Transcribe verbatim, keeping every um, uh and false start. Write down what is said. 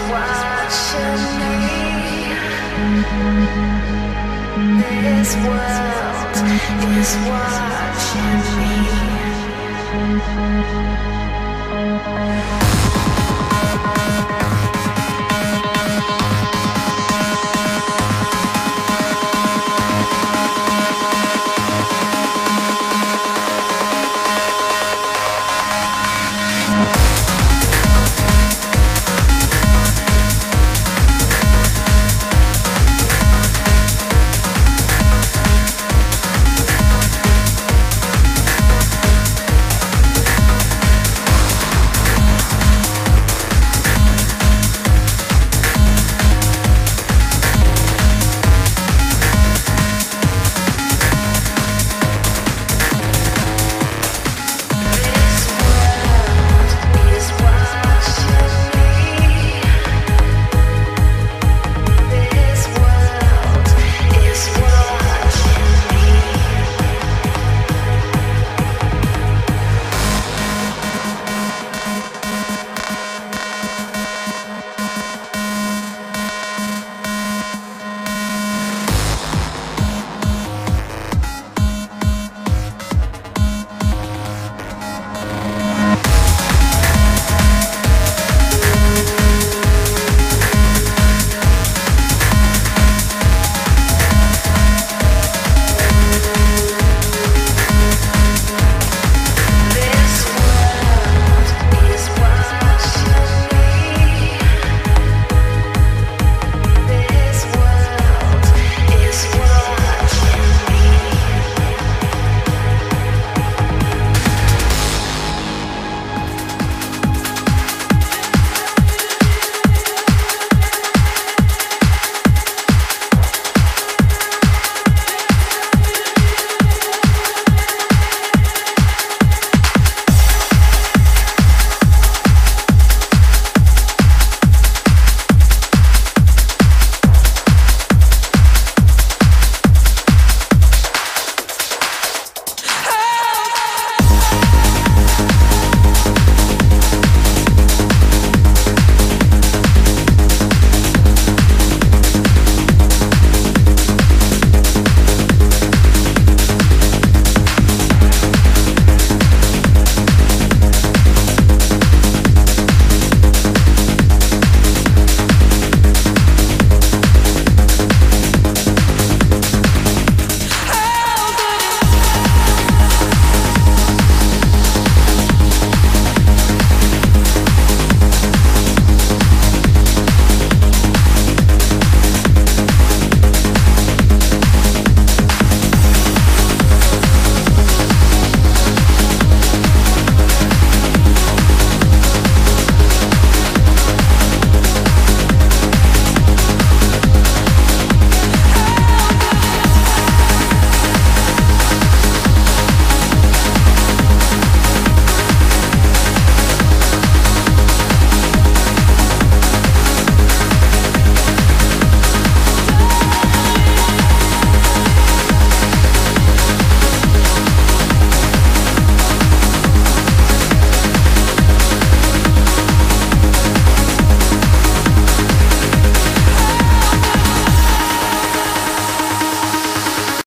watching me. This world is watching me.